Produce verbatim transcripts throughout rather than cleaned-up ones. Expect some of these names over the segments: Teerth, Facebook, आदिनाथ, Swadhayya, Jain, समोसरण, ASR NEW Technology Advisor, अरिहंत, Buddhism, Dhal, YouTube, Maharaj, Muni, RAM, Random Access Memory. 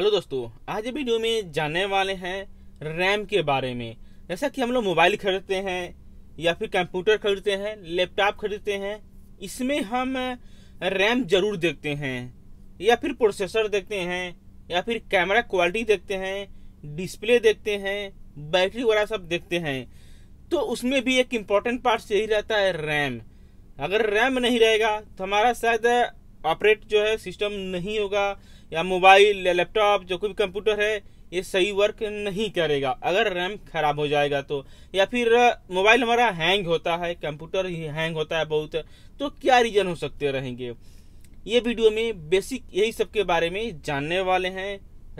Hello दोस्तों, आज video में जानने वाले हैं रैम के बारे में। जैसा कि हम लोग मोबाइल खरीदते हैं या फिर कंप्यूटर खरीदते हैं, लैपटॉप खरीदते हैं, इसमें हम रैम जरूर देखते हैं या फिर प्रोसेसर देखते हैं या फिर कैमरा क्वालिटी देखते हैं, डिस्प्ले देखते हैं, बैटरी वगैरह सब देखते हैं। तो उसमें भी एक इम्पॉर्टेंट पार्ट यही रहता है रैम। अगर रैम नहीं रहेगा तो हमारा शायद ऑपरेट जो है सिस्टम नहीं होगा या मोबाइल या लैपटॉप जो कोई भी कंप्यूटर है ये सही वर्क नहीं करेगा अगर रैम खराब हो जाएगा तो। या फिर मोबाइल हमारा हैंग होता है, कंप्यूटर ही हैंग होता है बहुत, तो क्या रीजन हो सकते रहेंगे। ये वीडियो में बेसिक यही सब के बारे में जानने वाले हैं,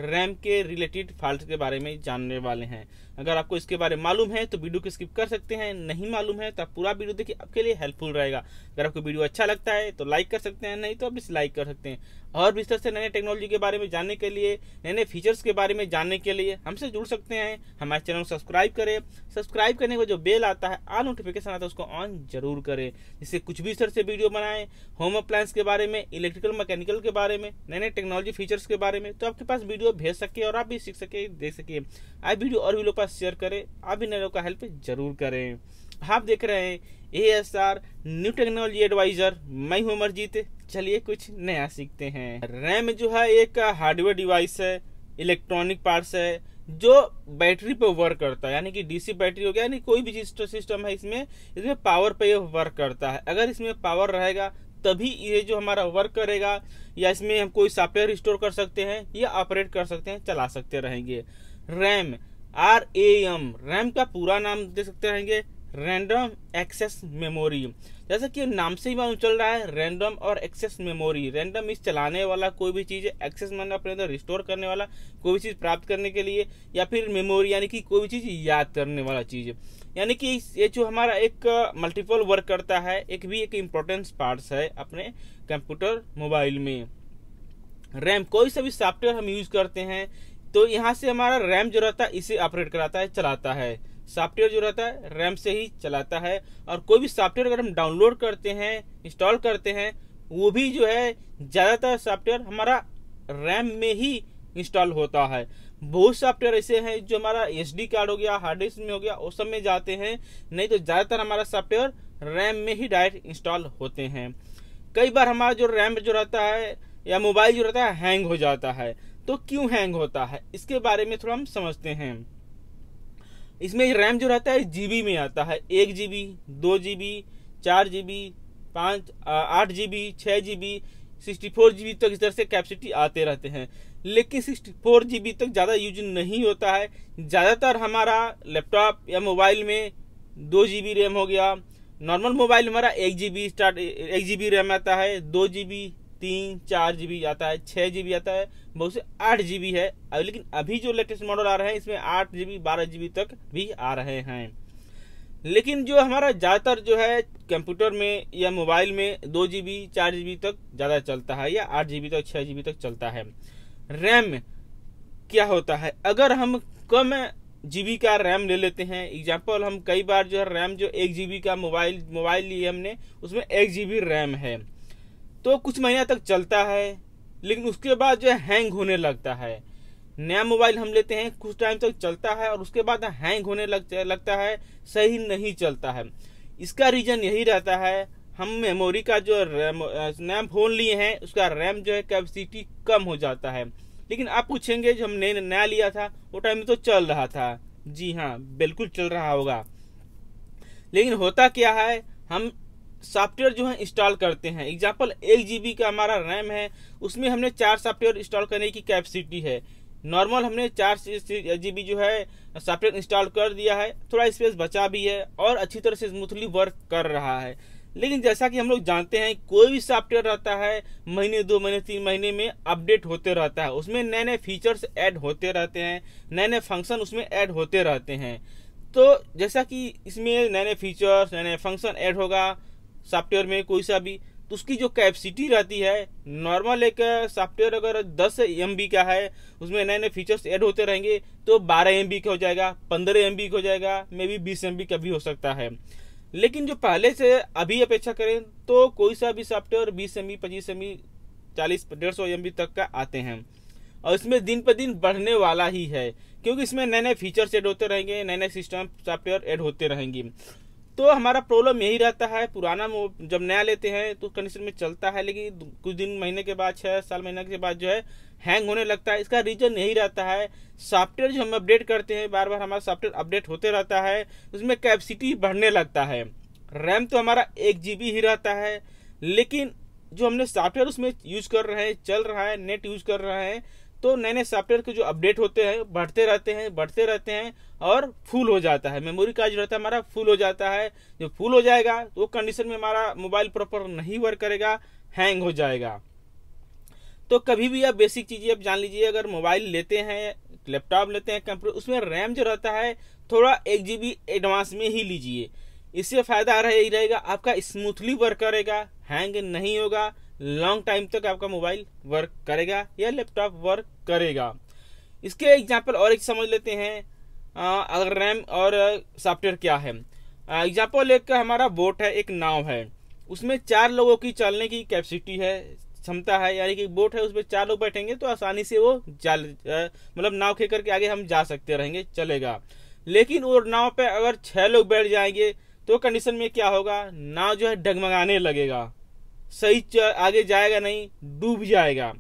रैम के रिलेटेड फॉल्ट के बारे में जानने वाले हैं। अगर आपको इसके बारे में मालूम है तो वीडियो को स्किप कर सकते हैं, नहीं मालूम है तो आप पूरा वीडियो देखिए, आपके लिए हेल्पफुल रहेगा। अगर आपको वीडियो अच्छा लगता है तो लाइक कर सकते हैं, नहीं तो आप डिसलाइक कर सकते हैं। और विस्तार से नए नए टेक्नोलॉजी के बारे में जानने के लिए, नए नए फीचर्स के बारे में जानने के लिए हमसे जुड़ सकते हैं। हमारे चैनल को सब्सक्राइब करें, सब्सक्राइब करने के जो बेल आता है, ऑल नोटिफिकेशन आता है, उसको ऑन जरूर करें, जिससे कुछ भी सर से वीडियो बनाएं होम अप्लायंस के बारे में, इलेक्ट्रिकल मैकेनिकल के बारे में, नए नए टेक्नोलॉजी फीचर्स के बारे में, तो आपके पास वीडियो भेज सके और आप भी सीख सके, देख सके। आप वीडियो और भी लोग पास शेयर करें, आप भी नए लोग का हेल्प जरूर करें। आप देख रहे हैं A S R new technology advisor, मैं हूं अमरजीत। चलिए कुछ नया सीखते हैं। रैम जो है एक हार्डवेयर डिवाइस है, इलेक्ट्रॉनिक पार्ट्स है जो बैटरी पे वर्क करता है, यानी कि डीसी बैटरी हो गया, यानी कोई भी सिस्टम है इसमें इसमें पावर पे वर्क करता है। अगर इसमें पावर रहेगा तभी ये जो हमारा वर्क करेगा, या इसमें हम कोई सॉफ्टवेयर स्टोर कर सकते हैं या ऑपरेट कर सकते हैं, चला सकते रहेंगे। RAM R A M, RAM का पूरा नाम दे सकते रहेंगे रैंडम एक्सेस मेमोरी। जैसा कि नाम से ही मालूम चल रहा है रैंडम और एक्सेस मेमोरी। रैंडम इस चलाने वाला कोई भी चीज़, एक्सेस मतलब अपने अंदर रिस्टोर करने वाला कोई भी चीज़ प्राप्त करने के लिए, या फिर मेमोरी यानी कि कोई भी चीज़ याद करने वाला चीज़, यानी कि ये जो हमारा एक मल्टीपल वर्क करता है, एक भी एक इम्पोर्टेंस पार्ट्स है अपने कंप्यूटर मोबाइल में। रैम कोई सा भी सॉफ्टवेयर हम यूज़ करते हैं तो यहाँ से हमारा रैम जो रहता है इसे ऑपरेट कराता है, चलाता है। सॉफ्टवेयर जो रहता है रैम से ही चलाता है, और कोई भी सॉफ्टवेयर अगर हम डाउनलोड करते हैं, इंस्टॉल करते हैं, वो भी जो है ज़्यादातर सॉफ्टवेयर हमारा रैम में ही इंस्टॉल होता है। बहुत सॉफ्टवेयर ऐसे हैं जो हमारा एसडी कार्ड हो गया, हार्ड डिस्क में हो गया, उस सब में जाते हैं, नहीं तो ज़्यादातर हमारा सॉफ्टवेयर रैम में ही डायरेक्ट इंस्टॉल होते हैं। कई बार हमारा जो रैम जो रहता है या मोबाइल जो रहता है हैंग हो जाता है, तो क्यों हैंग होता है इसके बारे में थोड़ा हम समझते हैं। इसमें रैम जो रहता है जीबी में आता है, एक जीबी, दो जीबी, चार जीबी, पाँच, आठ जीबी, छः जीबी, सिक्सटी फोर जीबी तक इस तरह से कैपेसिटी आते रहते हैं। लेकिन सिक्सटी फोर जीबी तक ज़्यादा यूज नहीं होता है। ज़्यादातर हमारा लैपटॉप या मोबाइल में दो जीबी रैम हो गया, नॉर्मल मोबाइल हमारा एक जीबी स्टार्ट एक जीबी रैम आता है, दो जीबी, तीन, चार जीबी आता है, छः जीबी आता है, बहुत से आठ जीबी है। लेकिन अभी जो लेटेस्ट मॉडल आ रहे हैं इसमें आठ जीबी, बारह जीबी तक भी आ रहे हैं। लेकिन जो हमारा ज़्यादातर जो है कंप्यूटर में या मोबाइल में दो जीबी, चार जीबी तक ज़्यादा चलता है, या आठ जीबी तक, छः जीबी तक चलता है। रैम क्या होता है, अगर हम कम जीबी का रैम ले लेते हैं, एग्जाम्पल हम कई बार जो है रैम जो एक जीबी का मोबाइल मोबाइल लिए हमने, उसमें एक जीबी रैम है तो कुछ महीना तक चलता है, लेकिन उसके बाद जो है हैंग होने लगता है। नया मोबाइल हम लेते हैं, कुछ टाइम तक चलता है और उसके बाद हैंग होने लगता है, सही नहीं चलता है। इसका रीज़न यही रहता है, हम मेमोरी का जो रैम, नया फोन लिए हैं उसका रैम जो है कैपेसिटी कम हो जाता है। लेकिन आप पूछेंगे जो हमने नया लिया था वो टाइम में तो चल रहा था, जी हाँ बिल्कुल चल रहा होगा। लेकिन होता क्या है, हम सॉफ्टवेयर जो है इंस्टॉल करते हैं, एग्जाम्पल एक जीबी का हमारा रैम है, उसमें हमने चार सॉफ्टवेयर इंस्टॉल करने की कैपेसिटी है। नॉर्मल हमने चार जीबी जो है सॉफ्टवेयर इंस्टॉल कर दिया है, थोड़ा स्पेस बचा भी है और अच्छी तरह से स्मूथली वर्क कर रहा है। लेकिन जैसा कि हम लोग जानते हैं कोई भी सॉफ्टवेयर रहता है महीने, दो महीने, तीन महीने में अपडेट होते रहता है, उसमें नए नए फीचर्स ऐड होते रहते हैं, नए नए फंक्शन उसमें ऐड होते रहते हैं। तो जैसा कि इसमें नए नए फीचर्स, नए नए फंक्शन ऐड होगा सॉफ्टवेयर में कोई सा भी, तो उसकी जो कैपेसिटी रहती है, नॉर्मल एक सॉफ्टवेयर अगर दस एम बी का है उसमें नए नए फीचर्स ऐड होते रहेंगे तो बारह एम बी का हो जाएगा, पंद्रह एम बी का हो जाएगा, मे बी बीस एम बी का भी हो सकता है। लेकिन जो पहले से अभी अपेक्षा करें तो कोई सा भी सॉफ्टवेयर बीस एम बी, पच्चीस एम बी, चालीस, डेढ़ सौ एम बी तक का आते हैं। और इसमें दिन पर दिन बढ़ने वाला ही है, क्योंकि इसमें नए नए फीचर्स ऐड होते रहेंगे, नए नए सिस्टम सॉफ्टवेयर ऐड होते रहेंगे। तो हमारा प्रॉब्लम यही रहता है, पुराना जब नया लेते हैं तो कंडीशन में चलता है, लेकिन कुछ दिन महीने के बाद, छः साल महीने के बाद जो है हैंग होने लगता है। इसका रीज़न यही रहता है, सॉफ्टवेयर जो हम अपडेट करते हैं, बार बार हमारा सॉफ्टवेयर अपडेट होते रहता है, उसमें कैपेसिटी बढ़ने लगता है। रैम तो हमारा एक जी बी ही रहता है, लेकिन जो हमने सॉफ्टवेयर उसमें यूज़ कर रहे हैं, चल रहा है, नेट यूज़ कर रहे हैं, तो नए नए सॉफ्टवेयर के जो अपडेट होते हैं बढ़ते रहते हैं बढ़ते रहते हैं और फुल हो जाता है। मेमोरी कार्ड जो रहता है हमारा फुल हो जाता है। जो फुल हो जाएगा तो वो कंडीशन में हमारा मोबाइल प्रॉपर नहीं वर्क करेगा, हैंग हो जाएगा। तो कभी भी आप बेसिक चीज़ें आप जान लीजिए। अगर मोबाइल लेते हैं, लैपटॉप लेते हैं, कंप्यूटर, उसमें रैम जो रहता है थोड़ा एक जी बी एडवांस में ही लीजिए। इससे फ़ायदा आ रहा है, यही रहेगा आपका स्मूथली वर्क करेगा, हैंग नहीं होगा, लॉन्ग टाइम तक आपका मोबाइल वर्क करेगा या लैपटॉप वर्क करेगा। इसके एग्जांपल और एक समझ लेते हैं, अगर रैम और सॉफ्टवेयर क्या है। एग्जांपल एक हमारा बोट है, एक नाव है, उसमें चार लोगों की चलने की कैपेसिटी है, क्षमता है, यानी कि बोट है उसमें चार लोग बैठेंगे तो आसानी से वो जाल मतलब नाव खेल करके आगे हम जा सकते रहेंगे, चलेगा। लेकिन वो नाव पर अगर छः लोग बैठ जाएंगे तो कंडीशन में क्या होगा, नाव जो है डगमगाने लगेगा, सही आगे जाएगा नहीं, डूब जाएगा।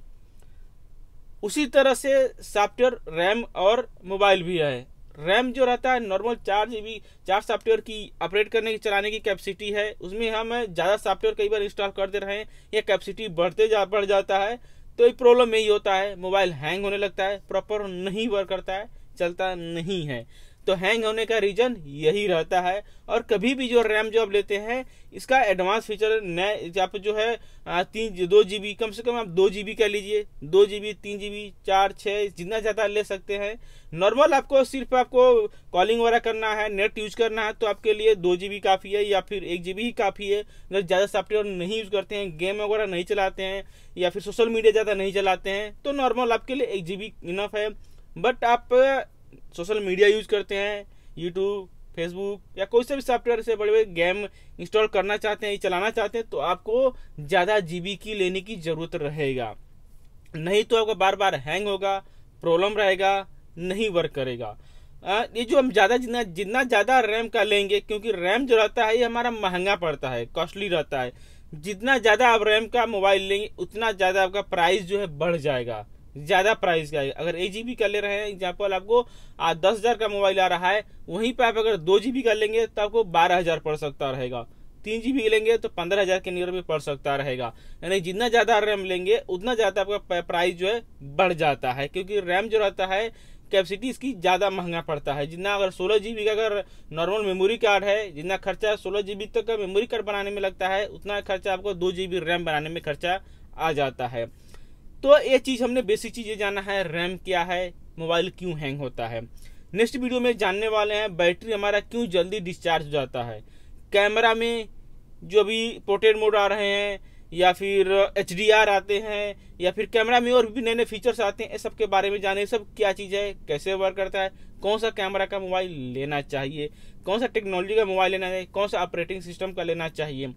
उसी तरह से सॉफ्टवेयर रैम और मोबाइल भी है। रैम जो रहता है नॉर्मल चार जी बी चार सॉफ्टवेयर की ऑपरेट करने की चलाने की कैपेसिटी है, उसमें हम ज़्यादा सॉफ्टवेयर कई बार इंस्टॉल कर दे रहे हैं या कैपेसिटी बढ़ते जा बढ़ जाता है, तो ये प्रॉब्लम यही होता है, मोबाइल हैंग होने लगता है, प्रॉपर नहीं वर्क करता है, चलता नहीं है। तो हैंग होने का रीज़न यही रहता है। और कभी भी जो रैम जो आप लेते हैं, इसका एडवांस फीचर नए आप जो है तीन दो जी बी कम से कम आप दो जी बी का लीजिए, दो जी बी तीन जी बी चार छः जितना ज़्यादा ले सकते हैं। नॉर्मल आपको सिर्फ आपको कॉलिंग वगैरह करना है, नेट यूज करना है, तो आपके लिए दो जी बी काफ़ी है या फिर एक जी बी ही काफ़ी है। अगर ज़्यादा सॉफ्टवेयर नहीं यूज़ करते हैं, गेम वगैरह नहीं चलाते हैं या फिर सोशल मीडिया ज़्यादा नहीं चलाते हैं, तो नॉर्मल आपके लिए एक जी बी इनफ है। बट आप सोशल मीडिया यूज करते हैं, यूट्यूब, फेसबुक या कोई से भी सॉफ्टवेयर से बड़े बड़े गेम इंस्टॉल करना चाहते हैं, चलाना चाहते हैं, तो आपको ज़्यादा जीबी की लेने की ज़रूरत रहेगा, नहीं तो आपका बार बार हैंग होगा, प्रॉब्लम रहेगा, नहीं वर्क करेगा। ये जो हम ज़्यादा जितना जितना ज़्यादा रैम का लेंगे, क्योंकि रैम जो रहता है ये हमारा महंगा पड़ता है, कॉस्टली रहता है, जितना ज़्यादा आप रैम का मोबाइल लेंगे उतना ज़्यादा आपका प्राइस जो है बढ़ जाएगा, ज़्यादा प्राइस का। अगर एक जी बी का ले रहे हैं, एग्जाम्पल आपको आज दस हज़ार का मोबाइल आ रहा है, वहीं पर आप अगर दो जी बी का लेंगे तो आपको बारह हज़ार पड़ सकता रहेगा, तीन जी बी लेंगे तो पंद्रह हज़ार के नियर में पड़ सकता रहेगा। यानी जितना ज़्यादा रैम लेंगे उतना ज़्यादा आपका प्राइस जो है बढ़ जाता है, क्योंकि रैम जो रहता है कैपेसिटी इसकी ज़्यादा महंगा पड़ता है। जितना अगर सोलह जी बी का अगर नॉर्मल मेमोरी कार्ड है, जितना खर्चा सोलह जी बी तक का मेमोरी कार्ड बनाने में लगता है, उतना खर्चा आपको दो जी बी रैम बनाने में खर्चा आ जाता है। तो ये चीज़ हमने बेसिक चीज़ें जाना है, रैम क्या है, मोबाइल क्यों हैंग होता है। नेक्स्ट वीडियो में जानने वाले हैं बैटरी हमारा क्यों जल्दी डिस्चार्ज हो जाता है, कैमरा में जो अभी पोर्ट्रेट मोड आ रहे हैं या फिर एच डी आर आते हैं या फिर कैमरा में और भी नए नए फीचर्स आते हैं, इस सब के बारे में जाने, सब क्या चीज़ है, कैसे वर्क करता है, कौन सा कैमरा का मोबाइल लेना चाहिए, कौन सा टेक्नोलॉजी का मोबाइल लेना चाहिए, कौन सा ऑपरेटिंग सिस्टम का लेना चाहिए।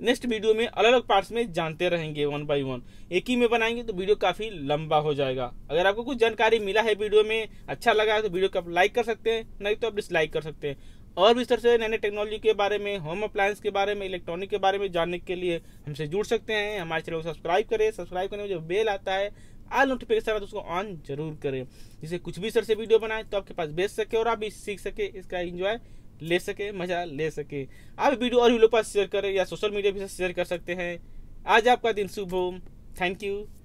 नेक्स्ट वीडियो में अलग अलग पार्ट्स में जानते रहेंगे, वन बाय वन। एक ही में बनाएंगे तो वीडियो काफ़ी लंबा हो जाएगा। अगर आपको कुछ जानकारी मिला है वीडियो में, अच्छा लगा है तो वीडियो को आप लाइक कर सकते हैं, नहीं तो आप डिसलाइक कर सकते हैं। और भी इस तरह से नए नए टेक्नोलॉजी के बारे में, होम अप्लायंस के बारे में, इलेक्ट्रॉनिक के बारे में जानने के लिए हमसे जुड़ सकते हैं। हमारे चैनल को सब्सक्राइब करें, सब्सक्राइब करने में जो बेल आता है, आल नोटिफिकेशन उसको ऑन जरूर करें, जिससे कुछ भी इस तरह से वीडियो बनाए तो आपके पास बेच सके और आप भी सीख सके, इसका एंजॉय ले सके, मजा ले सके। आप वीडियो और भी लोगों के पास शेयर करें या सोशल मीडिया पे शेयर कर सकते हैं। आज आपका दिन शुभ हो। Thank you.